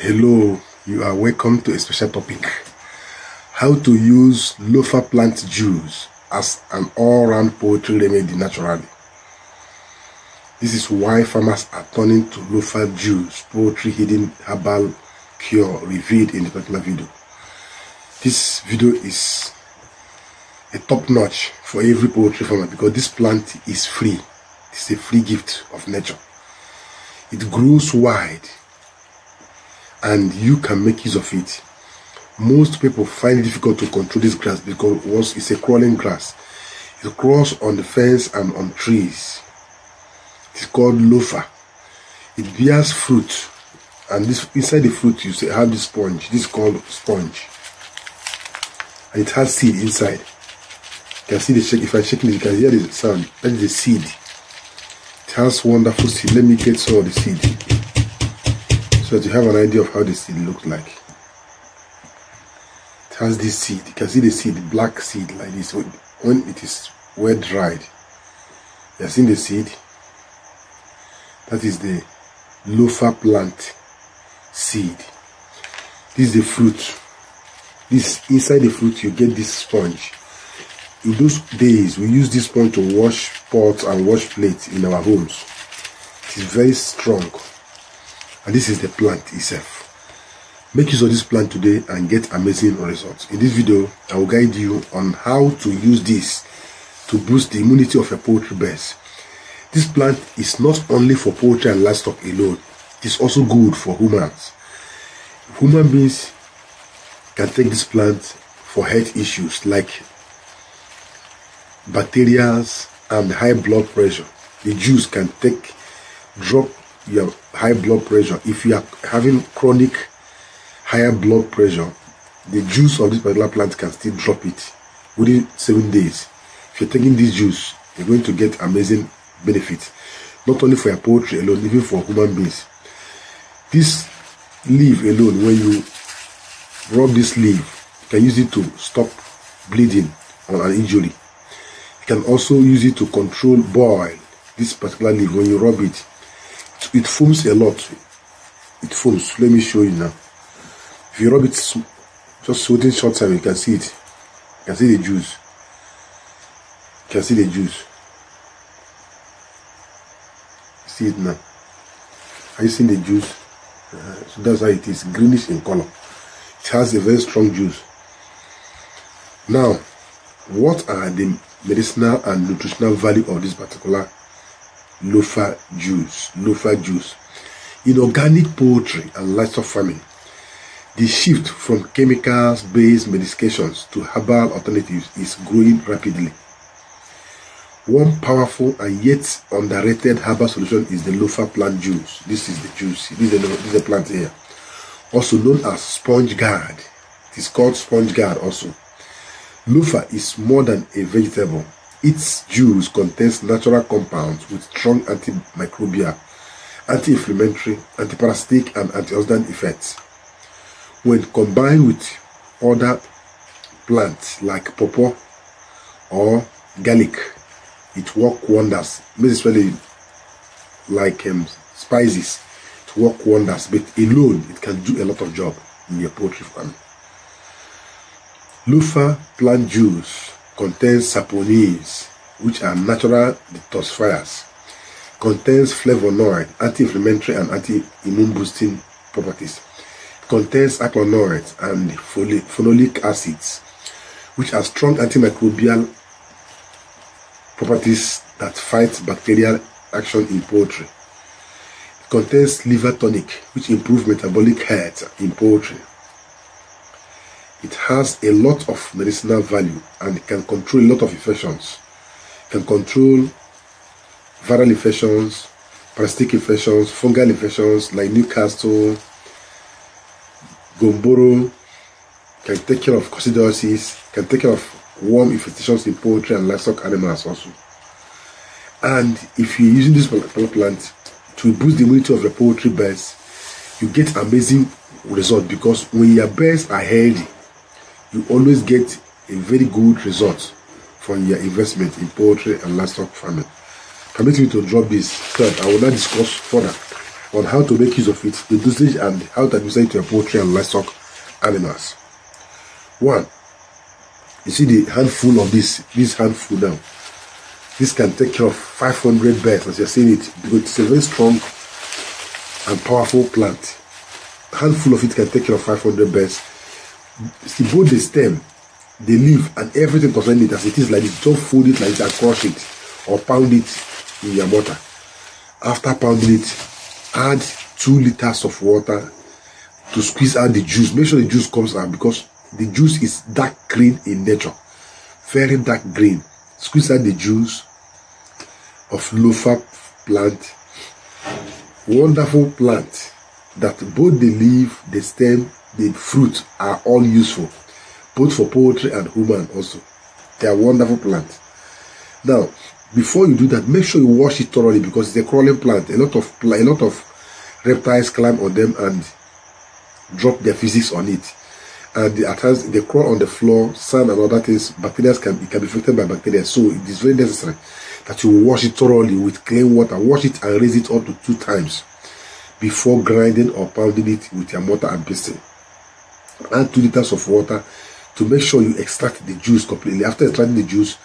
Hello, you are welcome to a special topic: how to use Luffa plant juice as an all-round poultry remedy naturally. This is why farmers are turning to Luffa juice, poultry hidden herbal cure, revealed in the particular video. This video is a top-notch for every poultry farmer because this plant is free. It's a free gift of nature. It grows wide and you can make use of it. Most people find it difficult to control this grass because it's a crawling grass. It crawls on the fence and on trees. It's called Luffa. It bears fruit, and inside the fruit you have the sponge. This is called sponge, and it has seed inside. You can see the shake. If I shake it, you can hear the sound. That is the seed. It has wonderful seed. Let me get some of the seed, so that you have an idea of how the seed looks like. It has this seed. You can see the seed, black seed like this. When it is well dried, you have seen the seed. That is the Luffa plant seed. This is the fruit. This inside the fruit you get this sponge. In those days we use this sponge to wash pots and wash plates in our homes. It is very strong. And this is the plant itself. Make use of this plant today and get amazing results. In this video, I will guide you on how to use this to boost the immunity of your poultry birds. This plant is not only for poultry and livestock alone. It's also good for humans. Human beings can take this plant for health issues like bacteria and high blood pressure. The juice can drop your high blood pressure. If you are having chronic higher blood pressure, the juice of this particular plant can still drop it within 7 days. If you're taking this juice, you're going to get amazing benefits, not only for your poultry alone, even for human beings. This leaf alone, when you rub this leaf, you can use it to stop bleeding or an injury. You can also use it to control boil. This particular leaf, when you rub it, it foams a lot. It foams. Let me show you now. If you rub it just within short time, you can see it. You can see the juice. You can see the juice. See it now. Are you seeing the juice? So that's how it is, greenish in color. It has a very strong juice. Now, what are the medicinal and nutritional value of this particular Luffa juice? Luffa juice. In organic poultry and livestock farming, the shift from chemicals-based medications to herbal alternatives is growing rapidly. One powerful and yet underrated herbal solution is the Luffa plant juice. This is the juice. This is the plant here, also known as sponge gourd. It is called sponge gourd also. Luffa is more than a vegetable. Its juice contains natural compounds with strong antimicrobial, anti-inflammatory, antiparasitic, and antioxidant effects. When combined with other plants like pawpaw or garlic, it works wonders. Especially like spices, it works wonders. But alone, it can do a lot of job in your poultry farm. Luffa plant juice contains saponins, which are natural detoxifiers. Contains flavonoid, anti-inflammatory and anti-immune boosting properties. Contains alkaloids and phenolic acids, which are strong antimicrobial properties that fight bacterial action in poultry. It contains liver tonic, which improves metabolic health in poultry. It has a lot of medicinal value and can control a lot of infections. It can control viral infections, parasitic infections, fungal infections like Newcastle, Gumboro. Can take care of coccidiosis, can take care of worm infestations in poultry and livestock animals also. And if you're using this plant to boost the immunity of your poultry birds, you get amazing results, because when your birds are healthy, you always get a very good result from your investment in poultry and livestock farming. Permit me to drop this. Third, I will not discuss further on how to make use of it, the dosage and how to apply it to your poultry and livestock animals. One, you see the handful of this handful now. This can take care of 500 birds as you're seeing it, because it's a very strong and powerful plant. A handful of it can take care of 500 birds. See both the stem, the leaf, and everything concerning it as it is like this. Don't fold it like that, crush it, or pound it in your mortar. After pounding it, add 2 liters of water to squeeze out the juice. Make sure the juice comes out because the juice is dark green in nature, very dark green. Squeeze out the juice of Luffa plant, wonderful plant that both the leaf, the stem, the fruit are all useful, both for poultry and human also. They are wonderful plants. Now, before you do that, make sure you wash it thoroughly because it's a crawling plant. A lot of reptiles climb on them and drop their physics on it. And at times they crawl on the floor, sand and other things. Bacteria can be affected by bacteria, so it is very necessary that you wash it thoroughly with clean water. Wash it and raise it up to 2 times before grinding or pounding it with your mortar and pestle. Add 2 liters of water to make sure you extract the juice completely. After extracting the juice,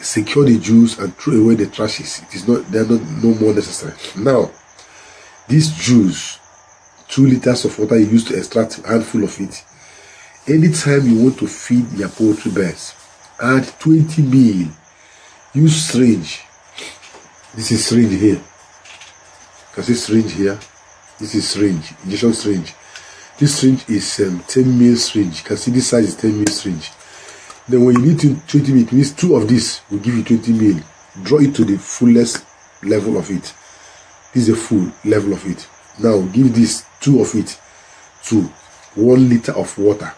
secure the juice and throw away the trashes. It is not, they are no more necessary. Now, this juice, 2 liters of water you use to extract a handful of it. Anytime you want to feed your poultry birds, add 20 ml. Use syringe. This is syringe here. You can see syringe here. This is syringe, injection syringe. This syringe is 10 ml syringe. You can see this size is 10 ml syringe. Then when you need 20 ml, it means 2 of this will give you 20 ml. Draw it to the fullest level of it. This is the full level of it. Now give this 2 of it to 1 liter of water.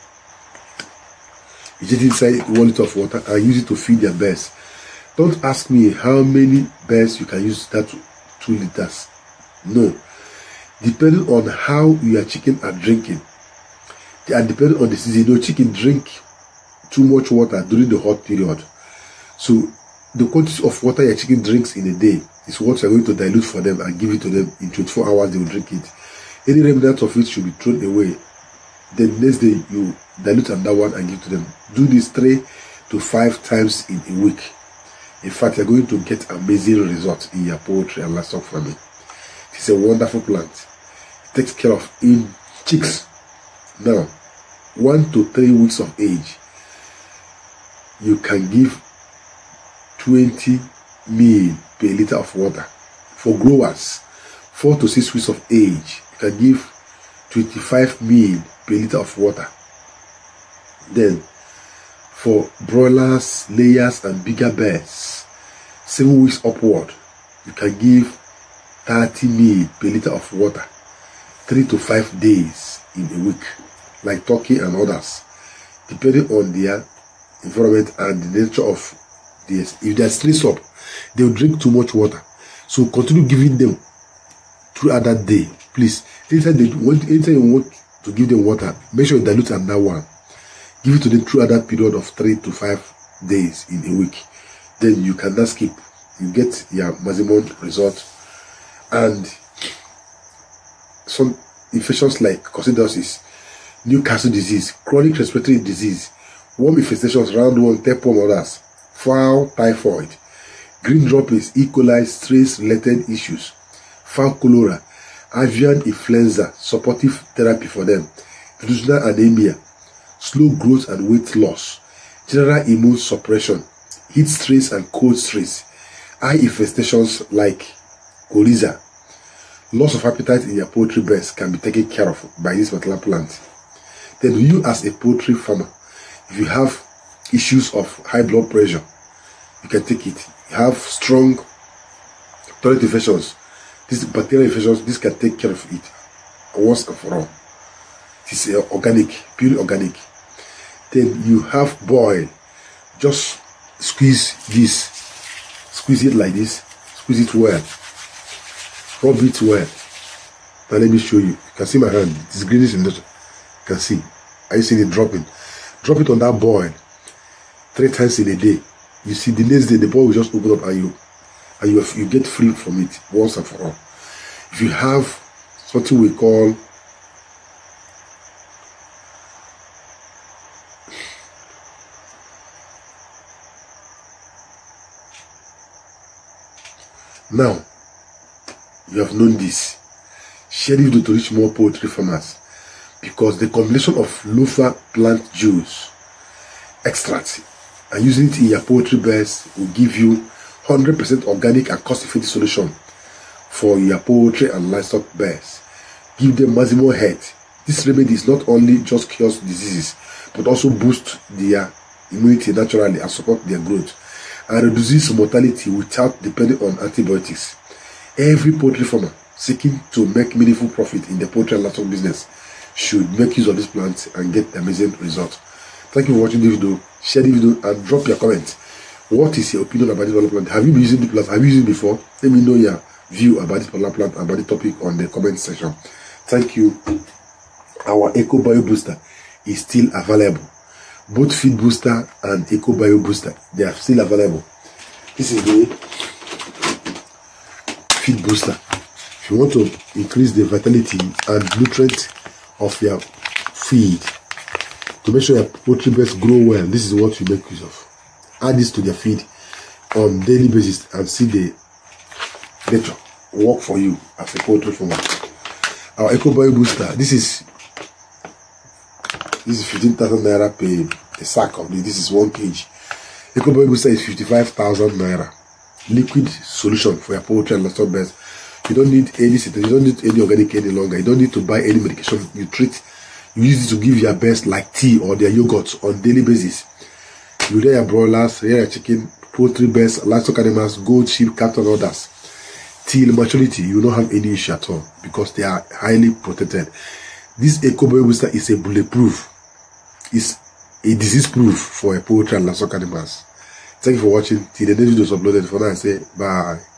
You just inside 1 liter of water and use it to feed your birds. Don't ask me how many birds you can use that 2 liters. No. Depending on how your chicken are drinking. They are depending on the season. No chicken drink too much water during the hot period. So the quantity of water your chicken drinks in a day is what you are going to dilute for them and give it to them. In 24 hours they will drink it. Any remnant of it should be thrown away. Then next day you dilute another one and give to them. Do this 3 to 5 times in a week. In fact, you're going to get amazing results in your poultry and livestock farming. It's a wonderful plant. It takes care of in chicks. Now, 1 to 3 weeks of age, you can give 20 ml per liter of water. For growers, 4 to 6 weeks of age, you can give 25 ml per liter of water. Then for broilers, layers and bigger birds, 7 weeks upward, you can give 30 ml per liter of water 3 to 5 days in a week, like turkey and others, depending on their environment and the nature of this. If they are stressed up, they will drink too much water, so continue giving them throughout that day. Please, anytime you want to give them water, make sure you dilute another one. Give it to them throughout that period of 3 to 5 days in a week. Then you cannot skip. You get your maximum result. And some infections like coccidiosis, Newcastle disease, chronic respiratory disease, worm infestations, roundworm, tapeworm, others, fowl typhoid, green droppings, E. coli, stress-related issues, fowl cholera, avian influenza, supportive therapy for them, traditional anemia, slow growth and weight loss, general immune suppression, heat stress and cold stress, eye infestations like coryza. Loss of appetite in your poultry birds can be taken care of by this particular plant. Then you as a poultry farmer, if you have issues of high blood pressure, you can take it. You have strong toilet infections, these bacterial infections, this can take care of it once and for all. It is organic, pure organic. Then you have boil. Just squeeze this. Squeeze it like this. Squeeze it well. Rub it well. Now let me show you. You can see my hand. It is greenish in nature. You can see. I see it dropping. Drop it on that boil 3 times in a day. You see the next day the boil will just open up and you get free from it once and for all. If you have something we call now. You have known this. Share it to reach more poultry farmers, because the combination of Luffa plant juice extract and using it in your poultry beds will give you 100% organic and cost-effective solution for your poultry and livestock beds. Give them maximum health. This remedy is not only just cures diseases, but also boosts their immunity naturally and support their growth and reduces mortality without depending on antibiotics. Every poultry farmer seeking to make meaningful profit in the poultry and livestock business should make use of these plants and get amazing results. Thank you for watching this video. Share the video and drop your comments. What is your opinion about this particular plant? Have you been using the plant? Have you used it before? Let me know your view about this particular plant, about the topic on the comment section. Thank you. Our Eco Bio Booster is still available. Both Feed Booster and Eco Bio Booster, they are still available. This is the Feed Booster. If you want to increase the vitality and nutrient of your feed to make sure your poultry beds grow well, this is what you make use of. Add this to their feed on daily basis and see the nature work for you as a poultry farmer. Our Eco Bio Booster, this is 15,000 naira per sack of this. This is 1 kg. Eco Bio Booster is 55,000 naira. Liquid solution for your poultry and livestock beds. You don't need any citrate, you don't need any organic any longer. You don't need to buy any medication. You use it to give your best like tea or their yogurt on daily basis. You rear your broilers, rear your chicken, poultry birds, livestock animals, goat, sheep, cattle, and others. Till maturity, you don't have any issue at all because they are highly protected. This Eco Bio Booster is a bulletproof. It's a disease-proof for a poultry and livestock animals. Thank you for watching. Till the next video is uploaded. For now, I say bye.